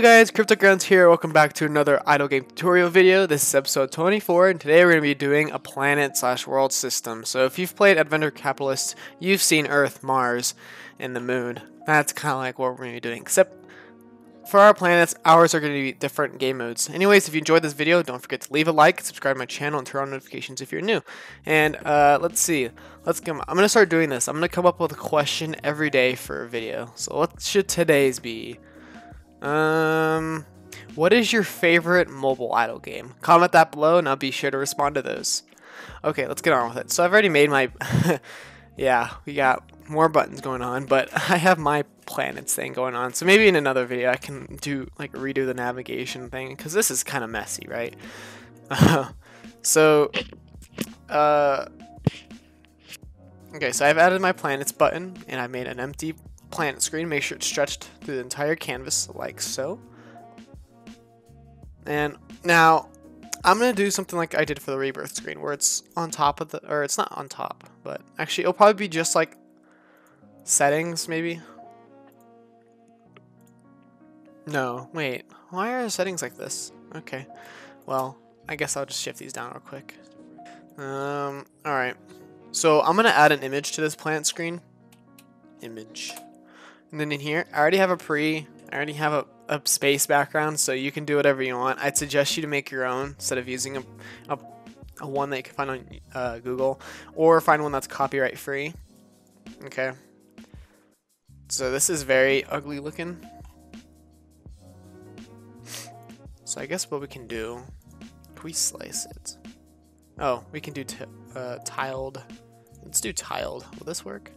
Hello guys, CryptoGrounds here. Welcome back to another idle game tutorial video. This is episode 24, and today we're going to be doing a planet/world system. So if you've played Adventure Capitalist, you've seen Earth, Mars, and the Moon. That's kind of like what we're going to be doing, except for our planets, ours are going to be different game modes. Anyways, if you enjoyed this video, don't forget to leave a like, subscribe to my channel, and turn on notifications if you're new. And let's see. I'm going to start doing this. I'm going to come up with a question every day for a video. So what should today's be? What is your favorite mobile idle game? Comment that below, and I'll be sure to respond to those. Okay, let's get on with it. So I've already made my... yeah, we got more buttons going on, but I have my planets thing going on, so maybe in another video I can do like redo the navigation thing, because this is kind of messy, right? Okay, so I've added my planets button, and I made an empty planet screen. Make sure it's stretched through the entire canvas like so. And now I'm gonna do something like I did for the rebirth screen, where it's on top of the, or it's not on top, but actually it'll probably be just like settings, maybe. No, wait, why are settings like this? Okay, well, I guess I'll just shift these down real quick. Alright, so I'm gonna add an image to this planet screen. Image. And then in here, I already have a space background, so you can do whatever you want. I'd suggest you to make your own instead of using a one that you can find on Google, or find one that's copyright free. Okay. So this is very ugly looking. So I guess what we can do, can we slice it? Oh, we can do tiled. Let's do tiled. Will this work?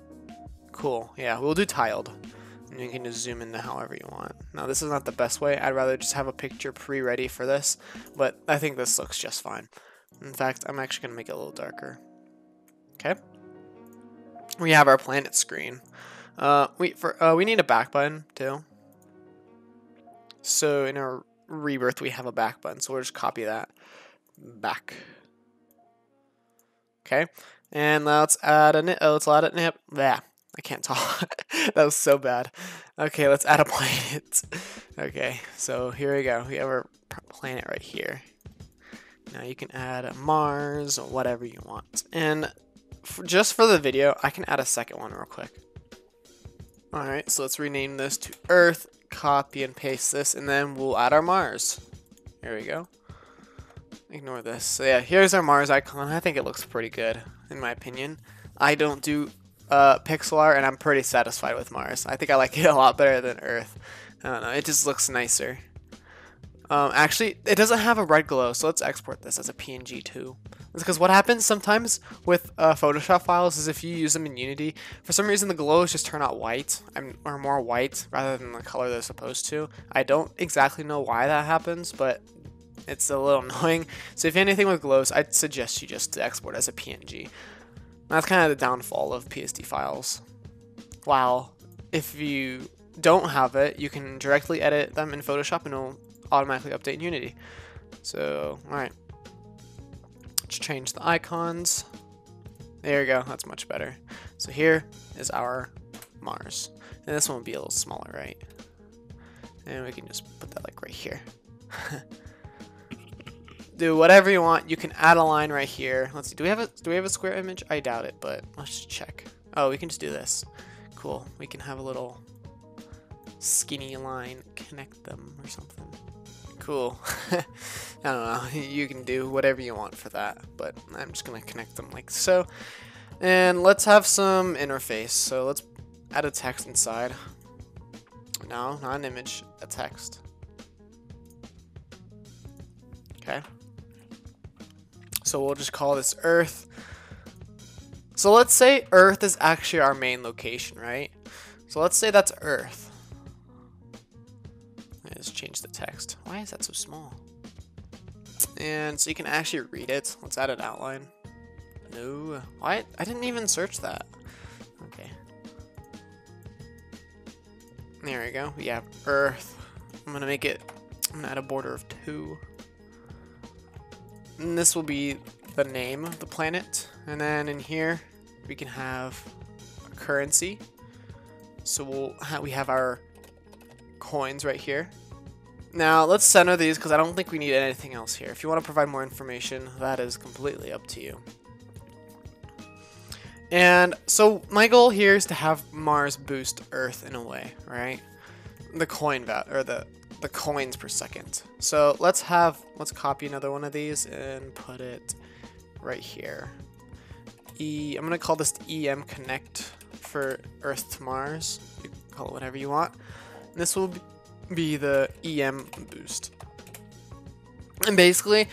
Cool. Yeah, we'll do tiled. And you can just zoom into however you want. Now, this is not the best way. I'd rather just have a picture pre-ready for this, but I think this looks just fine. In fact, I'm actually going to make it a little darker. Okay. We have our planet screen. We need a back button, too. So, in our rebirth, we have a back button, so we'll just copy that back. Okay. And let's add a... Oh, let's add a... Yeah. I can't talk. That was so bad. Okay, let's add a planet. Okay, so here we go. We have our planet right here. Now you can add Mars, whatever you want. And just for the video, I can add a second one real quick. Alright, so let's rename this to Earth, copy and paste this, and then we'll add our Mars. Here we go. Ignore this. So yeah, here's our Mars icon. I think it looks pretty good, in my opinion. I don't do... pixel art, and I'm pretty satisfied with Mars. I think I like it a lot better than Earth. I don't know, it just looks nicer. Actually, it doesn't have a red glow, so let's export this as a PNG too. That's because what happens sometimes with Photoshop files is if you use them in Unity, for some reason the glows just turn out white, or more white, rather than the color they're supposed to. I don't exactly know why that happens, but it's a little annoying. So if anything with glows, I'd suggest you just export as a PNG. That's kind of the downfall of PSD files. While if you don't have it, you can directly edit them in Photoshop and it'll automatically update in Unity. So, alright. Let's change the icons. There we go, that's much better. So here is our Mars. And this one will be a little smaller, right? And we can just put that like right here. Do whatever you want. You can add a line right here. Let's see. Do we have a square image? I doubt it, but let's just check. Oh, we can just do this. Cool. We can have a little skinny line connect them or something. Cool. I don't know. You can do whatever you want for that, but I'm just gonna connect them like so. And let's have some interface. So let's add a text inside. No, not an image. A text. Okay. So we'll just call this Earth. So let's say Earth is actually our main location, right? So let's say that's Earth. Let's change the text. Why is that so small? And so you can actually read it. Let's add an outline. No. Why? I didn't even search that. Okay. There we go. We have Earth. I'm gonna add a border of 2. And this will be the name of the planet, and then in here we can have a currency. So we have our coins right here. Now, let's center these because I don't think we need anything else here. If you want to provide more information, that is completely up to you. And so my goal here is to have Mars boost Earth in a way, right? The coin value, or the coins per second. So let's copy another one of these and put it right here. I'm going to call this EM Connect for Earth to Mars. You can call it whatever you want. And this will be the EM boost. And basically,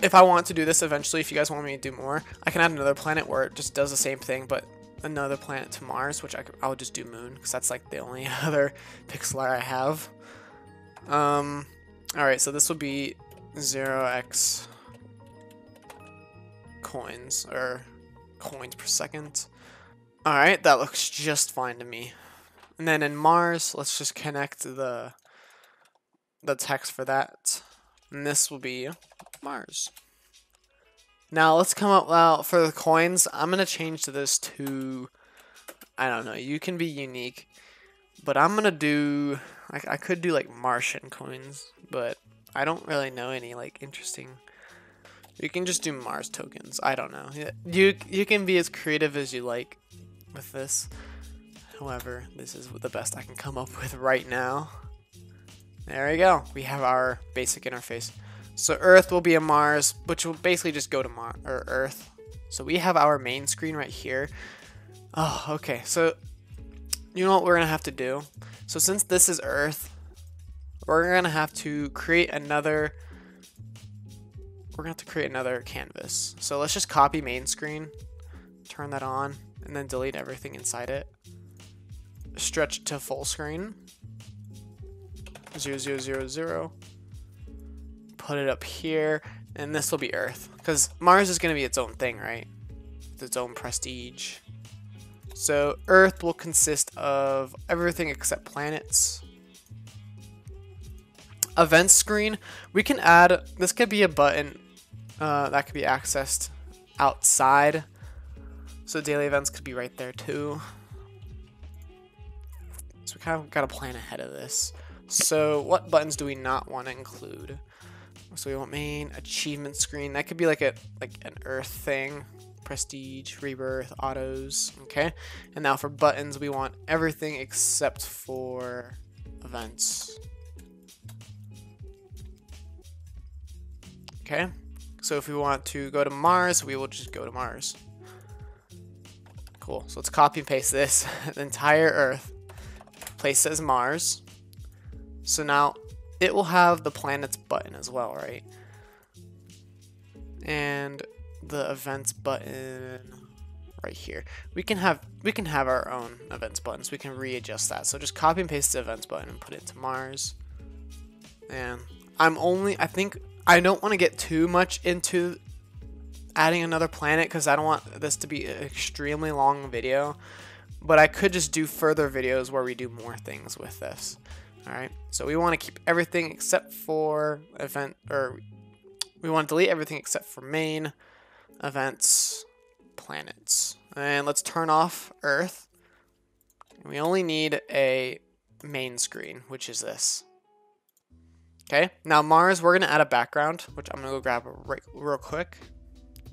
if I want to do this eventually, if you guys want me to do more, I can add another planet where it just does the same thing, but another planet to Mars, which I'll just do Moon, because that's like the only other pixel art I have. Alright, so this will be 0x coins, or coins per second. Alright, that looks just fine to me. And then in Mars, let's just connect the text for that. And this will be Mars. Now let's come up for the coins. I'm gonna change this to, I don't know, you can be unique, but I'm gonna do, I could do like Martian coins, but I don't really know any like interesting. You can just do Mars tokens. I don't know. You can be as creative as you like with this. However, this is the best I can come up with right now. There we go. We have our basic interface. So Earth will be a Mars, which will basically just go to Earth. So we have our main screen right here. Oh, okay. So you know what we're gonna have to do? So since this is Earth, we're gonna have to create another. We're gonna have to create another canvas. So let's just copy main screen, turn that on, and then delete everything inside it. Stretch it to full screen. 0, 0, 0, 0. Put it up here, and this will be Earth, because Mars is going to be its own thing, right? It's its own prestige. So Earth will consist of everything except planets. Event screen, we can add, this could be a button that could be accessed outside. So daily events could be right there too. So we kind of got to plan ahead of this. So what buttons do we not want to include? So we want main, achievement screen. That could be like an Earth thing, prestige, rebirth, autos. Okay. And now for buttons, we want everything except for events. Okay. So if we want to go to Mars, we will just go to Mars. Cool. So let's copy and paste this. The entire Earth. Place as Mars. So now it will have the planets button as well, right? And the events button right here. We can have our own events buttons. We can readjust that. So just copy and paste the events button and put it to Mars. And I think I don't want to get too much into adding another planet because I don't want this to be an extremely long video. But I could just do further videos where we do more things with this. Alright, so we want to keep everything except for event, or we want to delete everything except for main, events, planets. And let's turn off Earth. And we only need a main screen, which is this. Okay, now Mars, we're going to add a background, which I'm going to go grab real quick.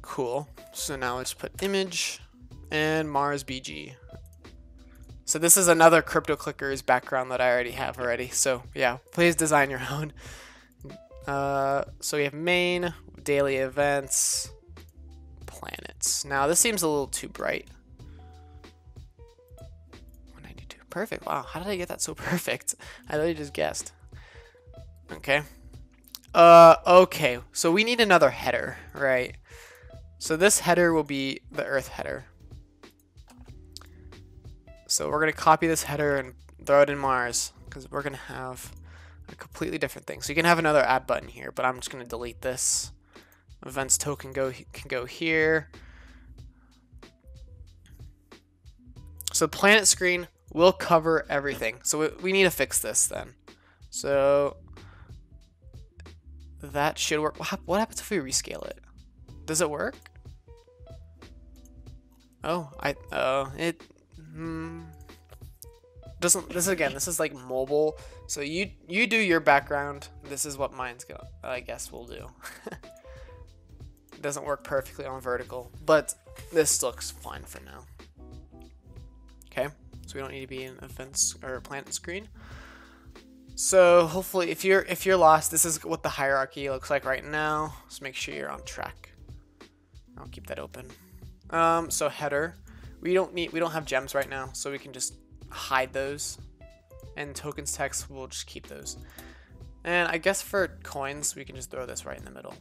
Cool. So now let's put image and Mars BG. So this is another CryptoClickers background that I already have already. So yeah, please design your own. So we have main, daily events, planets. Now this seems a little too bright. 192, perfect. Wow, how did I get that so perfect? I literally just guessed. Okay. Okay, so we need another header, right? So this header will be the Earth header. So we're going to copy this header and throw it in Mars because we're going to have a completely different thing. So you can have another add button here, but I'm just going to delete this. Events token can go here. So planet screen will cover everything. So we need to fix this then. So that should work. What happens if we rescale it? Does it work? Oh, doesn't. This again, this is like mobile. So you do your background. This is what mine's gonna, I guess, will do. It doesn't work perfectly on vertical, but this looks fine for now. Okay, so we don't need to be in a fence or a planet screen. So hopefully, if you're lost, this is what the hierarchy looks like right now. So make sure you're on track. I'll keep that open. So header, we don't have gems right now, so we can just hide those. And tokens text, we'll just keep those. And I guess for coins, we can just throw this right in the middle.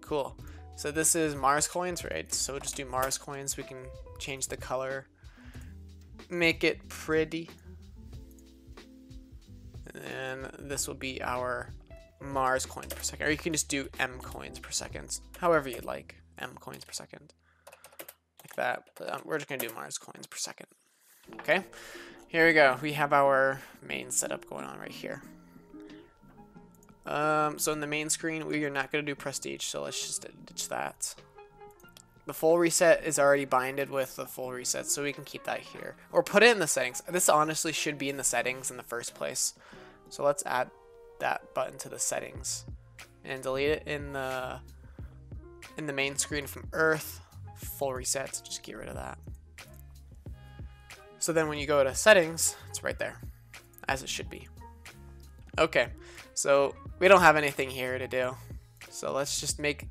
Cool. So this is Mars coins, right? So we'll just do Mars coins. We can change the color, make it pretty. And this will be our Mars coins per second, or you can just do M coins per second, however you'd like. M coins per second, like that. But we're just gonna do Mars coins per second. Okay, here we go. We have our main setup going on right here. So in the main screen, we are not gonna do prestige, so let's just ditch that. The full reset is already binded with the full reset, so we can keep that here or put it in the settings. This honestly should be in the settings in the first place. So let's add that button to the settings and delete it in the main screen from Earth. Full resets, just get rid of that. So then when you go to settings, it's right there as it should be. Okay, so we don't have anything here to do, so let's just make,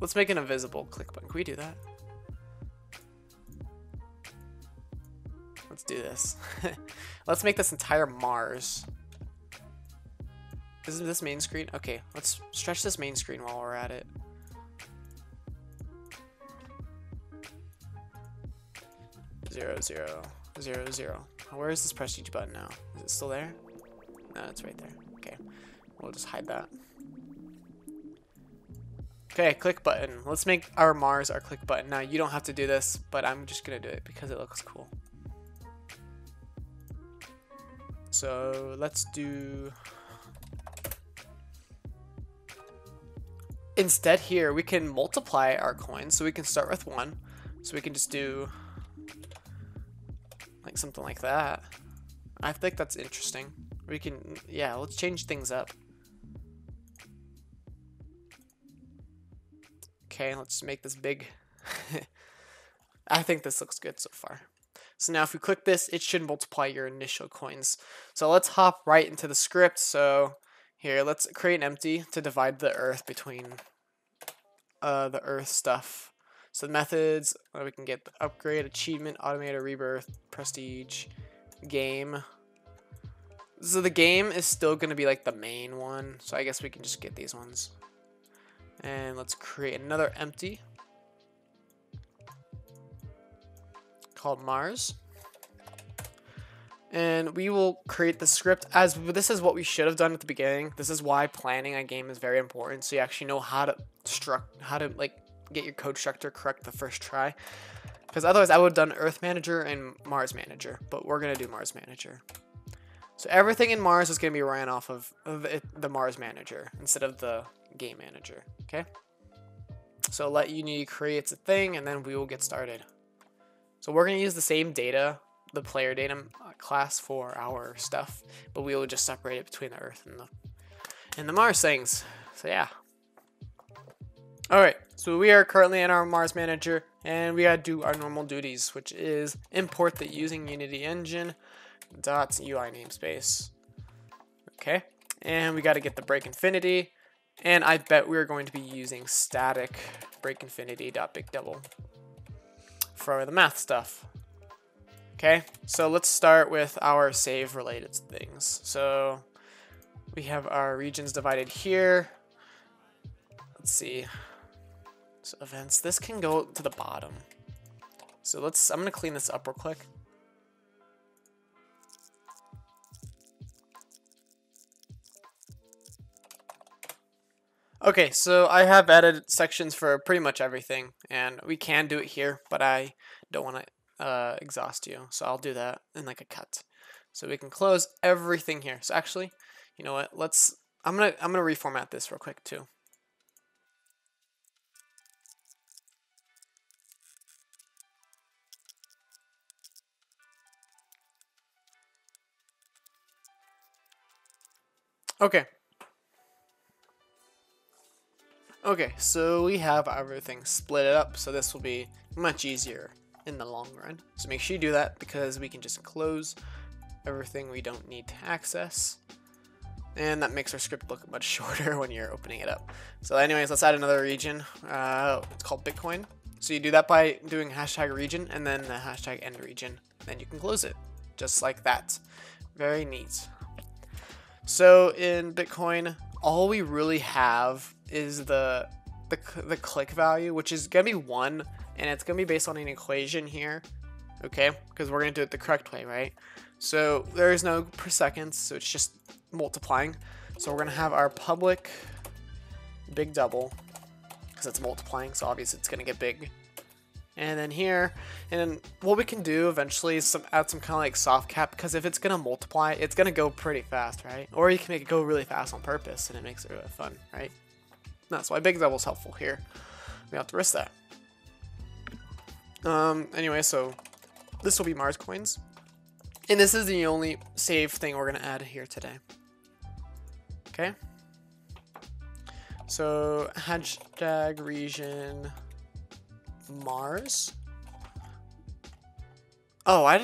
let's make an invisible click button. Can we do that? Let's do this. Let's make this entire Mars. Isn't this main screen? Okay, let's stretch this main screen while we're at it. Zero, zero, zero, zero. Where is this prestige button now? Is it still there? No, it's right there. Okay, we'll just hide that. Okay, click button. Let's make our Mars our click button. Now, you don't have to do this, but I'm just gonna do it because it looks cool. So let's do... Instead here, we can multiply our coins, so we can start with one. So we can just do like something like that. I think that's interesting. We can, yeah, let's change things up. Okay, let's make this big. I think this looks good so far. So now if we click this, it should multiply your initial coins. So let's hop right into the script. So here, let's create an empty to divide the Earth between the Earth stuff. So the methods, we can get the upgrade, achievement, automator, rebirth, prestige, game. So the game is still going to be like the main one. So I guess we can just get these ones. And let's create another empty called Mars. And we will create the script, as this is what we should have done at the beginning. This is why planning a game is very important, so you actually know how to get your code structure correct the first try. Because otherwise I would have done Earth Manager and Mars Manager, but we're gonna do Mars Manager. So everything in Mars is gonna be ran off of the Mars Manager instead of the Game Manager. Okay. So let Unity create a thing, and then we will get started. So we're gonna use the same data, the player data class, for our stuff, but we will just separate it between the Earth and the Mars things. So yeah. All right, so we are currently in our Mars Manager, and we gotta do our normal duties, which is import the using Unity engine dot UI namespace. Okay, and we gotta get the break infinity, and I bet we're going to be using static break infinity dot BigDouble for the math stuff. Okay, so let's start with our save related things. So we have our regions divided here. Let's see. So events, this can go to the bottom. So I'm gonna clean this up real quick. Okay, so I have added sections for pretty much everything, and we can do it here, but I don't wanna exhaust you, so I'll do that in like a cut, so we can close everything here. So actually, you know what, I'm gonna reformat this real quick too. Okay, so we have everything split up, so this will be much easier in the long run. So make sure you do that, because we can just close everything we don't need to access. And that makes our script look much shorter when you're opening it up. So anyways, let's add another region. It's called Bitcoin. So you do that by doing hashtag region and then the hashtag end region. Then you can close it just like that. Very neat. So in Bitcoin, all we really have is the click value, which is going to be 1. And it's going to be based on an equation here. Okay, because we're going to do it the correct way, right? So there is no per seconds, so it's just multiplying. So we're going to have our public big double, because it's multiplying, so obviously it's going to get big. And then here, and then what we can do eventually is add some kind of like soft cap, because if it's going to multiply, it's going to go pretty fast, right? Or you can make it go really fast on purpose, and it makes it really fun, right? And that's why big double is helpful here. We have to risk that. Anyway, so this will be Mars coins. And this is the only save thing we're going to add here today. Okay. So hashtag region Mars. Oh, I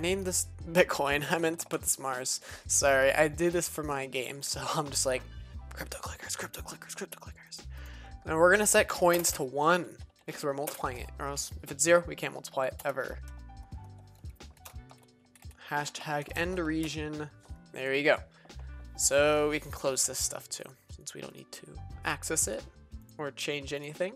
named this Bitcoin. I meant to put this Mars. Sorry, I did this for my game. So I'm just like, crypto clickers. And we're going to set coins to 1 because we're multiplying it. Or else if it's 0, we can't multiply it ever. Hashtag end region. There you go. So we can close this stuff too, since we don't need to access it or change anything.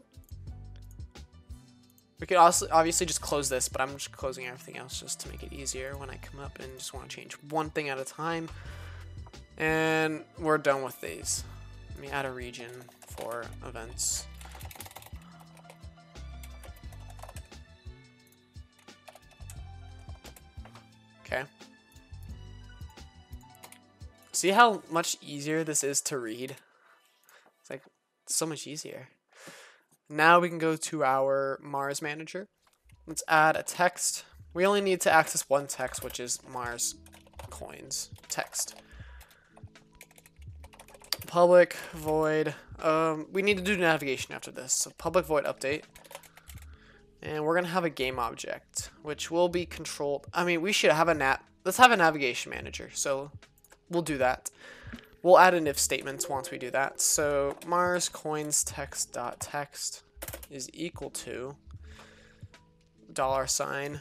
We could also obviously just close this, but I'm just closing everything else just to make it easier when I come up and just want to change one thing at a time. And we're done with these. Let me add a region for events. Okay. See how much easier this is to read? It's like so much easier. Now we can go to our Mars manager. Let's add a text. We only need to access one text, which is Mars coins text. Public void. We need to do navigation after this. So public void update. And we're going to have a game object, which will be controlled. I mean, we should have a let's have a navigation manager. So we'll do that. We'll add an if statements once we do that. So Mars coins text.text is equal to $.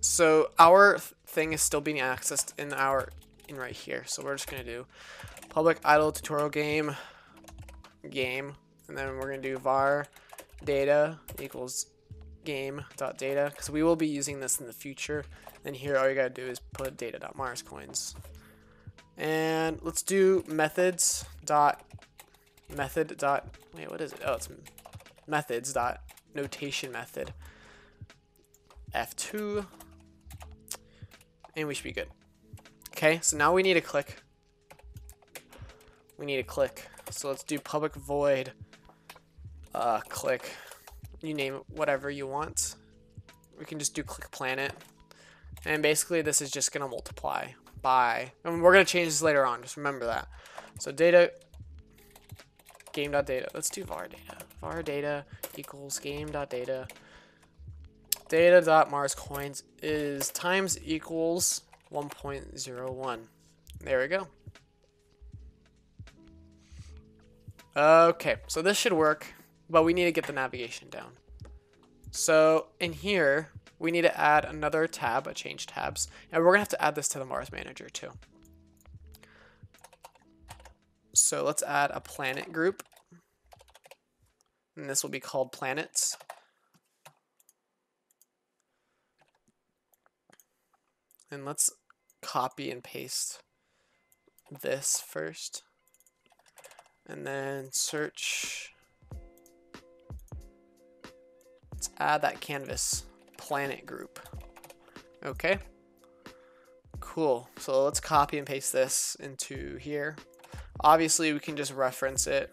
So our thing is still being accessed in our right here. So we're just going to do public idle tutorial game. And then we're going to do var data equals game.data, because we will be using this in the future. And here all you got to do is put data.mars coins. And let's do methods.notation method F2. And we should be good. Okay, so now we need a click. So let's do public void. Click, you name it, whatever you want. We can just do click planet, and basically this is just gonna multiply by, and we're gonna change this later on, just remember that. So data game.data, let's do var data. Var data equals game.data. Data.mars coins is times equals 1.01. There we go. Okay, so this should work, but we need to get the navigation down. So in here, we need to add another tab, a change tabs, and we're gonna have to add this to the Mars manager too. So let's add a planet group, and this will be called planets. And let's copy and paste this first. And then search, let's add that canvas planet group. Okay, cool. So let's copy and paste this into here. Obviously we can just reference it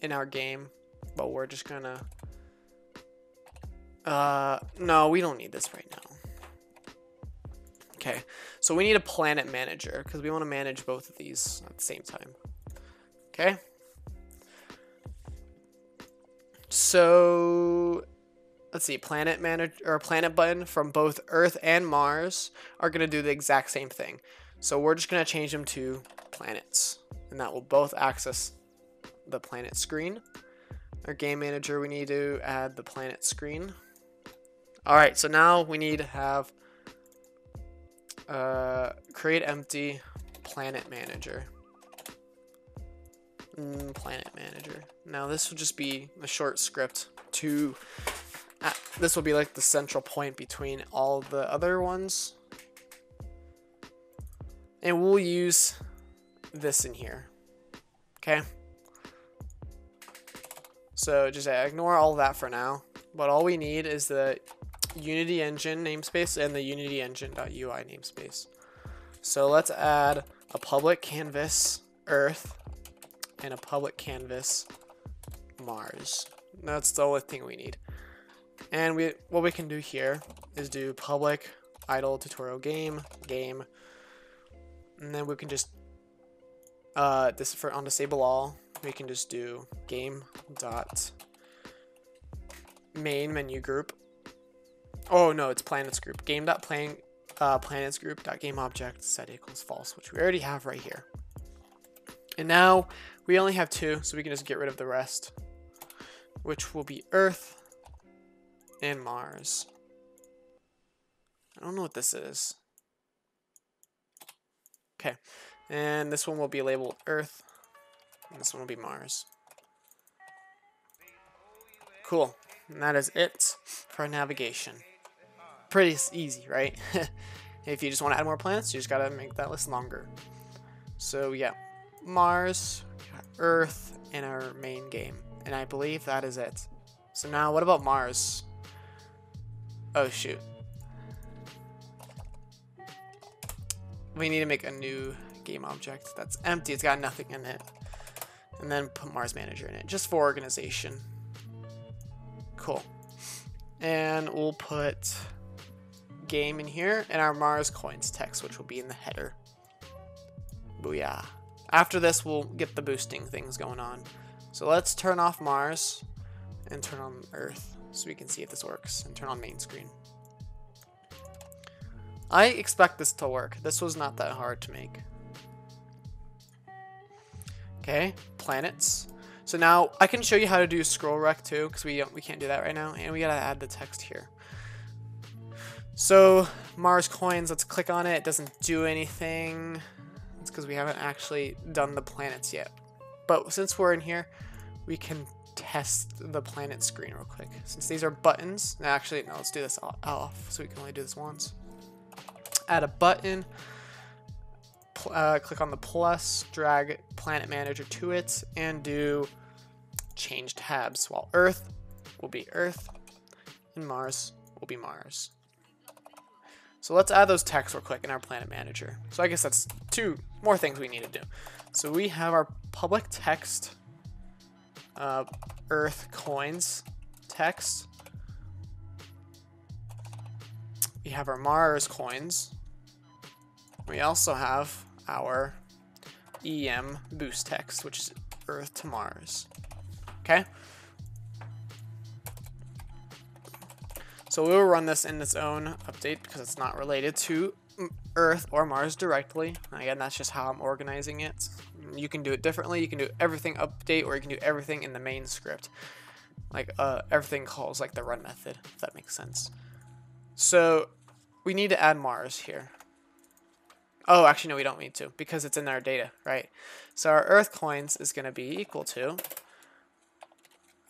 in our game, but we're just gonna, no, we don't need this right now. Okay, so we need a planet manager because we want to manage both of these at the same time. Okay. So let's see, planet manager or planet button from both Earth and Mars are going to do the exact same thing. So we're just going to change them to planets, and that will both access the planet screen. Our game manager, we need to add the planet screen. All right, so now we need to have create empty planet manager. Planet manager. Now this will just be a short script to this will be like the central point between all the other ones, and we'll use this in here. Okay, so just ignore all that for now, but all we need is the Unity engine namespace and the Unity engine.ui namespace. So let's add a public canvas Earth and a public canvas Mars. That's the only thing we need. And what we can do here is do public idle tutorial game, and then we can just this for on disable all. We can just do game dot main menu group. Oh no, it's planets group. Game dot playing planets group dot game object set equals false, which we already have right here. And now we only have two, so we can just get rid of the rest, which will be Earth and Mars. I don't know what this is. Okay, and this one will be labeled Earth, and this one will be Mars. Cool, and that is it for navigation. Pretty easy, right? If you just want to add more planets, you just gotta make that list longer. So yeah, Mars, Earth, and our main game, and I believe that is it. So now what about Mars? Oh shoot, we need to make a new game object that's empty, it's got nothing in it, and then put Mars Manager in it just for organization. Cool, and we'll put game in here and our Mars coins text, which will be in the header. Booyah. After this, we'll get the boosting things going on. So let's turn off Mars and turn on Earth so we can see if this works, and turn on main screen. I expect this to work. This was not that hard to make. Okay, planets. So now I can show you how to do scroll rec too, because we can't do that right now, and we gotta add the text here. So Mars coins, let's click on it. It doesn't do anything. It's because we haven't actually done the planets yet, but since we're in here, we can test the planet screen real quick, since these are buttons. Actually no, let's do this off so we can only do this once. Add a button, click on the plus, drag planet manager to it, and do change tabs, while Earth will be Earth and Mars will be Mars. So let's add those texts real quick in our planet manager. So I guess that's two more things we need to do. So we have our public text, Earth coins text. We have our Mars coins. We also have our EM boost text, which is Earth to Mars. Okay. So we will run this in its own update because it's not related to Earth or Mars directly. Again, that's just how I'm organizing it. You can do it differently. You can do everything update, or you can do everything in the main script. Like everything calls like the run method, if that makes sense. So we need to add Mars here. Oh, actually, no, we don't need to because it's in our data, right? So our Earth coins is going to be equal to...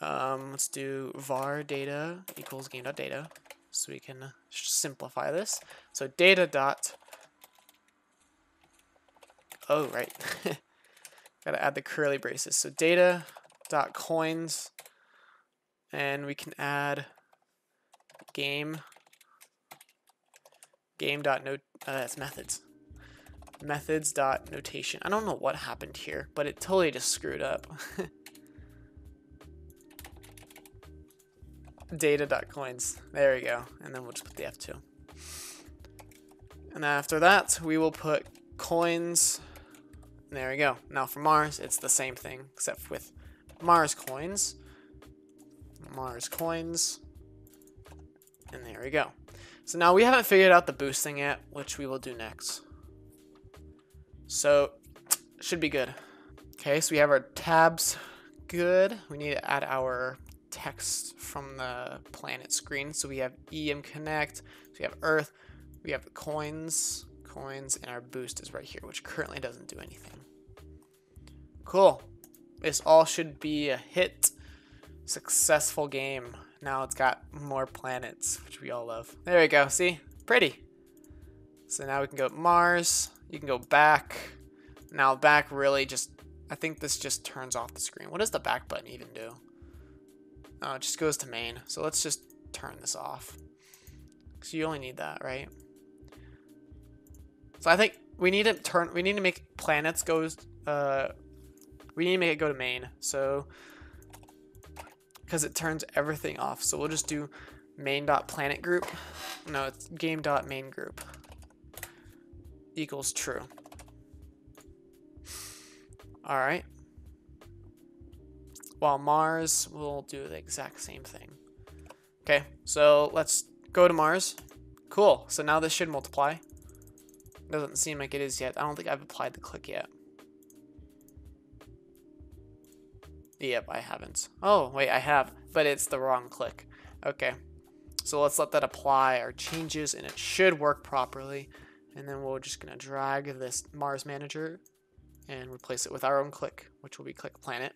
let's do var data equals game.data so we can simplify this. So data dot, oh right, gotta add the curly braces. So data dot coins, and we can add game dot note, that's methods dot notation. I don't know what happened here, but it totally just screwed up. data.coins, there we go, and then we'll just put the F2, And after that, we will put coins. There we go. Now for Mars, it's the same thing, except with Mars coins. Mars coins. And there we go. So now we haven't figured out the boosting yet, which we will do next. So, should be good. Okay, so we have our tabs good. We need to add our text from the planet screen. So we have EM Connect, so we have Earth, we have the coins, and our boost is right here, which currently doesn't do anything. Cool. This all should be a hit. Successful game. Now it's got more planets, which we all love. There we go. See? Pretty. So now we can go to Mars. You can go back. Now back really just, I think this just turns off the screen. What does the back button even do? Oh, it just goes to main. So let's just turn this off. So you only need that, right? So I think we need to make planets go, we need to make it go to main. So, because it turns everything off. So we'll just do main.planet group. No, it's game.main group equals true. All right. While Mars will do the exact same thing. Okay, so let's go to Mars. Cool. So now this should multiply. Doesn't seem like it is yet. I don't think I've applied the click yet. Yep, I haven't. Oh, wait, I have, but it's the wrong click. Okay, so let's let that apply our changes, and it should work properly. And then we're just gonna drag this Mars manager and replace it with our own click, which will be click planet.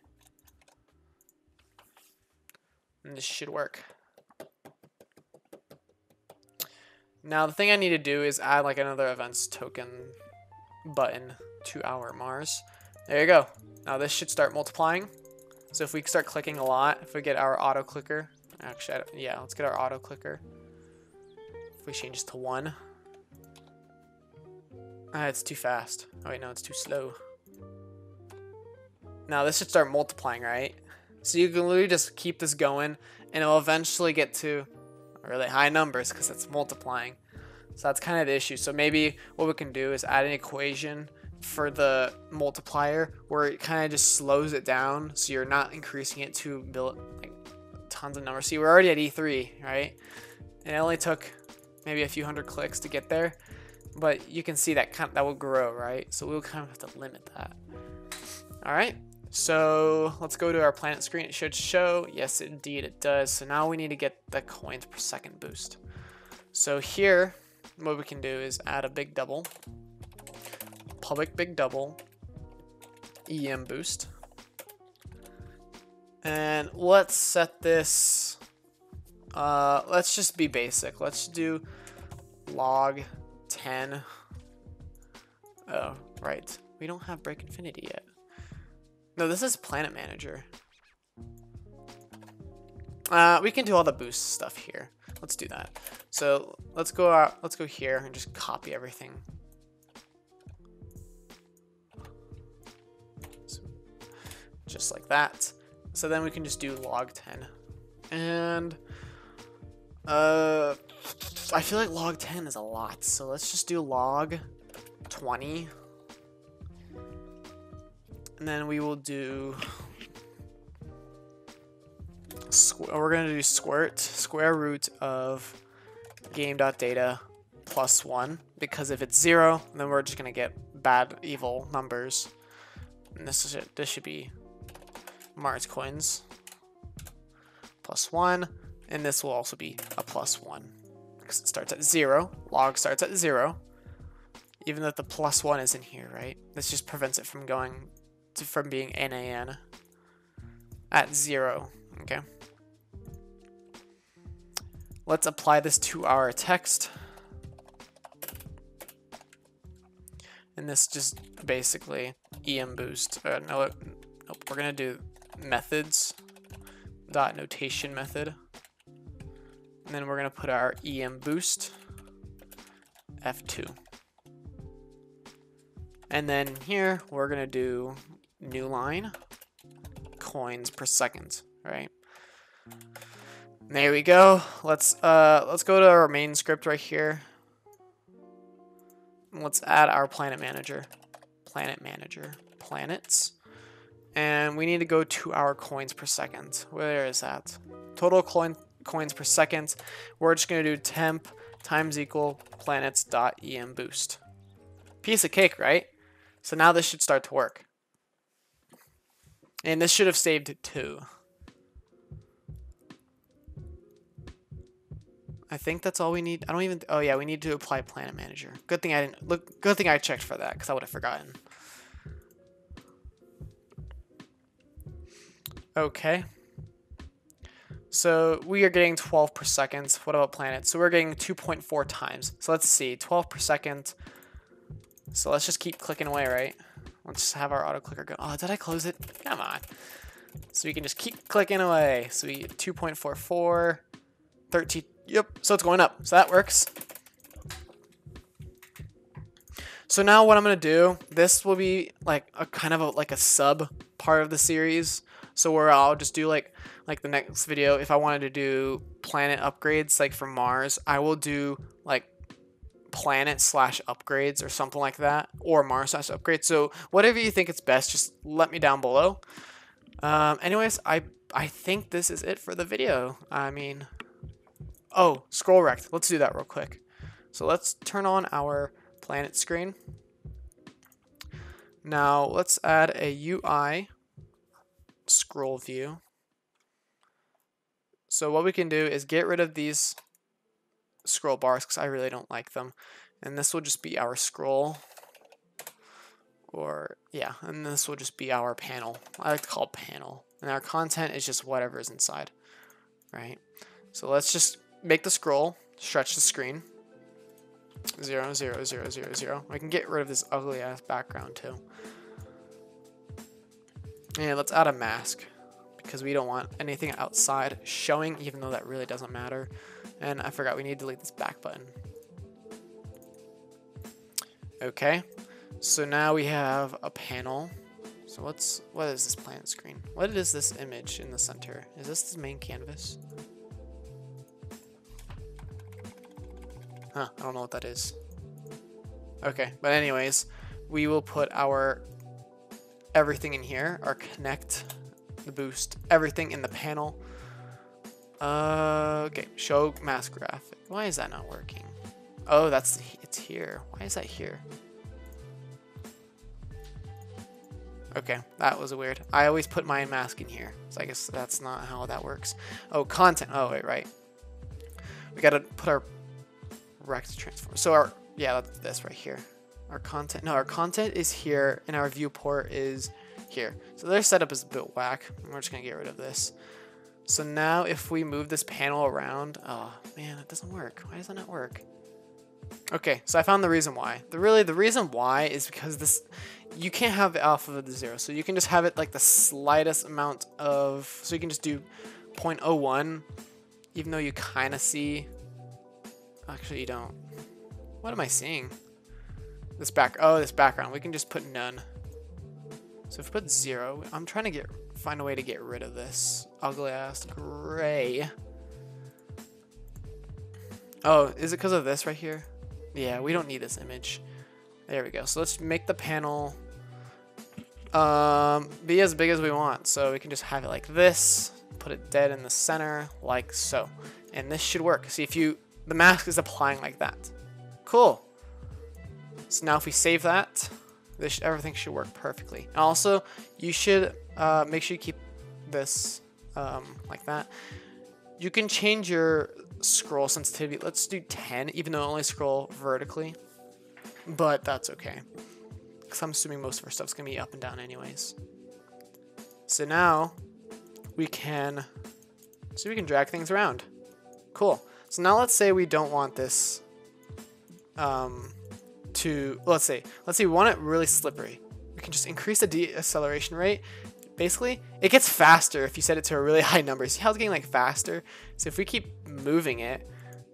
And this should work. Now the thing I need to do is add like another events token button to our Mars. There you go. Now this should start multiplying. So if we start clicking a lot, if we get our auto clicker, actually, yeah, let's get our auto clicker. If we change this to 1, it's too fast. Oh wait, no, it's too slow. Now this should start multiplying, right? So you can literally just keep this going, and it'll eventually get to really high numbers because it's multiplying. So that's kind of the issue. So maybe what we can do is add an equation for the multiplier where it kind of just slows it down, so you're not increasing it to build like tons of numbers. See, we're already at E3, right? And it only took maybe a few hundred clicks to get there, but you can see that that will grow, right? So we'll kind of have to limit that. All right, so let's go to our planet screen. It should show. Yes, indeed it does. So now we need to get the coins per second boost. So here what we can do is add a big double, public big double EM boost, and let's set this, let's just be basic. Let's do log 10. Oh right, we don't have break infinity yet. No, this is planet manager. We can do all the boost stuff here. Let's do that. So let's go out, let's go here and just copy everything. Just like that. So then we can just do log 10, and I feel like log 10 is a lot, so let's just do log 20, and then we will do we're gonna do square root of game.data plus 1, because if it's 0, then we're just gonna get bad evil numbers, and this is it. This should be Mars coins plus 1, and this will also be a plus 1 because it starts at 0. Log starts at 0, even though the plus 1 is in here, right? This just prevents it from going to, from being NaN at 0. Okay, let's apply this to our text, and this just basically EM boost. Nope, we're gonna do methods dot notation method, and then we're gonna put our EM boost F2, and then here we're gonna do new line coins per second, right? There we go. Let's go to our main script right here. And let's add our planet manager. Planets. And we need to go to our coins per second. Where is that? Total coins per second. We're just going to do temp times equal planets.emboost. Piece of cake, right? So now this should start to work. And this should have saved 2. I think that's all we need. I don't even... Oh, yeah, we need to apply Planet Manager. Good thing I didn't... Look, good thing I checked for that, because I would have forgotten. Okay. So we are getting 12 per second. What about planets? So we're getting 2.4 times. So let's see. 12 per second. So let's just keep clicking away, right? Let's just have our auto clicker go. Oh, did I close it? Come on. So we can just keep clicking away. So we get 2.44, 13. Yep, so it's going up. So that works. So now what I'm going to do, this will be like a kind of a, like a sub part of the series. So where I'll just do like the next video, if I wanted to do planet upgrades, like from Mars, I will do like planet/upgrades or something like that, or Mars/upgrades. So whatever you think it's best, just let me down below. Anyways, I think this is it for the video. I mean... Oh, scroll rect. Let's do that real quick. So let's turn on our planet screen. Now let's add a UI scroll view. So what we can do is get rid of these scroll bars because I really don't like them. And this will just be our scroll. Or yeah, and this will just be our panel. I like to call it panel. And our content is just whatever is inside, right? So let's just make the scroll, stretch the screen. 0, 0, 0, 0, 0. I can get rid of this ugly ass background too. And let's add a mask because we don't want anything outside showing, even though that really doesn't matter. And I forgot we need to delete this back button. Okay, so now we have a panel. So what is this planet screen? What is this image in the center? Is this the main canvas? Huh, I don't know what that is. Okay, but anyways, we will put our everything in here, our connect, the boost, everything in the panel. Okay, show mask graphic. Why is that not working? Oh, it's here. Why is that here? Okay, that was weird. I always put my mask in here, so I guess that's not how that works. Oh, content. Oh, wait, right. We gotta put our rect transform. So our, yeah, that's this right here. Our content, no, our content is here and our viewport is here. So their setup is a bit whack. We're just gonna get rid of this. So now if we move this panel around, oh man, it doesn't work. Why does that not work? Okay, so I found the reason why. The reason why is because this, you can't have the alpha of the 0. So you can just have it like the slightest amount of, so you can just do 0.01, even though you kind of see, actually you don't. What am I seeing? This background. We can just put none. So if we put 0, I'm trying to find a way to get rid of this ugly ass gray. Oh, is it because of this right here? Yeah, we don't need this image. There we go. So let's make the panel be as big as we want. So we can just have it like this, put it dead in the center, like so. And this should work. See if you, the mask is applying like that. Cool. So now if we save that, everything should work perfectly. And also, you should make sure you keep this like that. You can change your scroll sensitivity. Let's do 10, even though I only scroll vertically. But that's okay. Because I'm assuming most of our stuff's going to be up and down anyways. So now, we can drag things around. Cool. So now let's say we don't want this let's say we want it really slippery. We can just increase the deceleration rate. Basically, it gets faster if you set it to a really high number. See how it's getting like faster? So if we keep moving it,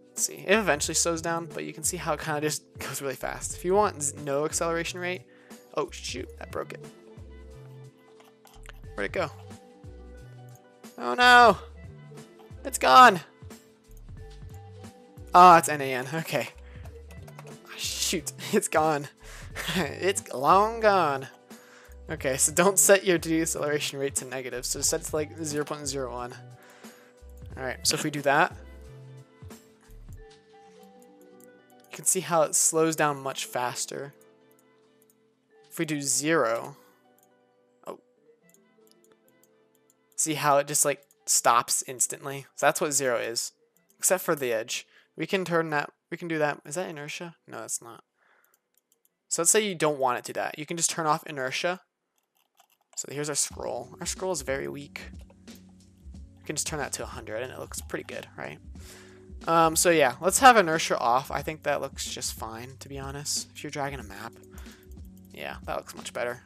let's see, it eventually slows down, but you can see how it kind of just goes really fast. If you want no acceleration rate, oh shoot, that broke it. Where'd it go? Oh no, it's gone. Oh, it's NAN. Okay. Shoot. It's gone. It's long gone. Okay, so don't set your deceleration rate to negative. So set it to like 0.01. All right, so if we do that, you can see how it slows down much faster. If we do 0, oh, see how it just like stops instantly. So that's what 0 is, except for the edge. We can turn that, we can do that. Is that inertia? No, that's not. So let's say you don't want it to do that. You can just turn off inertia. So here's our scroll. Our scroll is very weak. You can just turn that to 100 and it looks pretty good, right? So yeah, let's have inertia off. I think that looks just fine, to be honest. If you're dragging a map, yeah, that looks much better.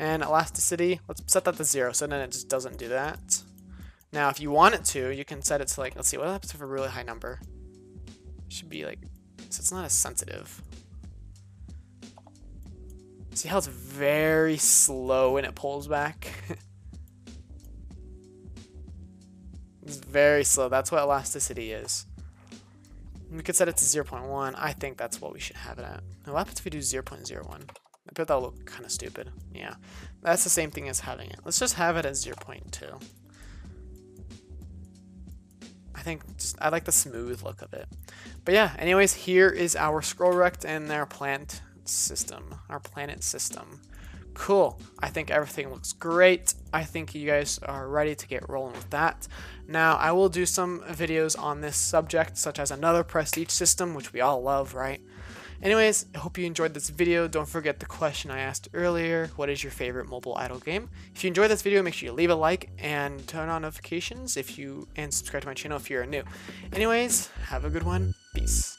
And elasticity, let's set that to 0, so then it just doesn't do that. Now, if you want it to, you can set it to like, let's see, what happens if a really high number? It should be like, so it's not as sensitive. See how it's very slow when it pulls back? It's very slow. That's what elasticity is. We could set it to 0.1. I think that's what we should have it at. Now, what happens if we do 0.01? I bet that'll look kind of stupid. Yeah, that's the same thing as having it. Let's just have it at 0.2. I think just, I like the smooth look of it. But yeah, anyways, here is our scroll rect and our plant system, our planet system. Cool. I think everything looks great. I think you guys are ready to get rolling with that. Now, I will do some videos on this subject, such as another prestige system, which we all love, right? Anyways, I hope you enjoyed this video. Don't forget the question I asked earlier. What is your favorite mobile idle game? If you enjoyed this video, make sure you leave a like and turn on notifications and subscribe to my channel if you're new. Anyways, have a good one. Peace.